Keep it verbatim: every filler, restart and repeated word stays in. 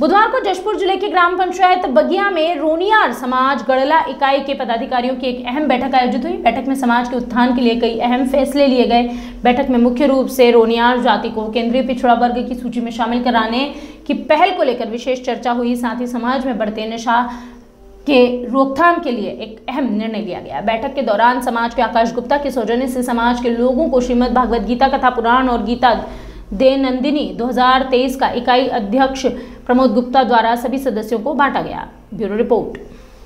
बुधवार को जशपुर जिले के ग्राम पंचायत बगिया में रोनियार समाज गढ़ला इकाई के पदाधिकारियों की एक अहम बैठक आयोजित हुई। बैठक में समाज के उत्थान के लिए कई अहम फैसले लिए गए। बैठक में मुख्य रूप से रोनियार जाति को केंद्रीय पिछड़ा वर्ग की सूची में शामिल कराने की पहल को लेकर विशेष चर्चा हुई। साथ ही समाज में बढ़ते नशा के रोकथाम के लिए एक अहम निर्णय लिया गया। बैठक के दौरान समाज के आकाश गुप्ता के सौजन्य से समाज के लोगों को श्रीमद भगवद गीता कथा पुराण और गीता देनंदिनी दो हज़ार तेईस का इकाई अध्यक्ष प्रमोद गुप्ता द्वारा सभी सदस्यों को बांटा गया। Bureau report.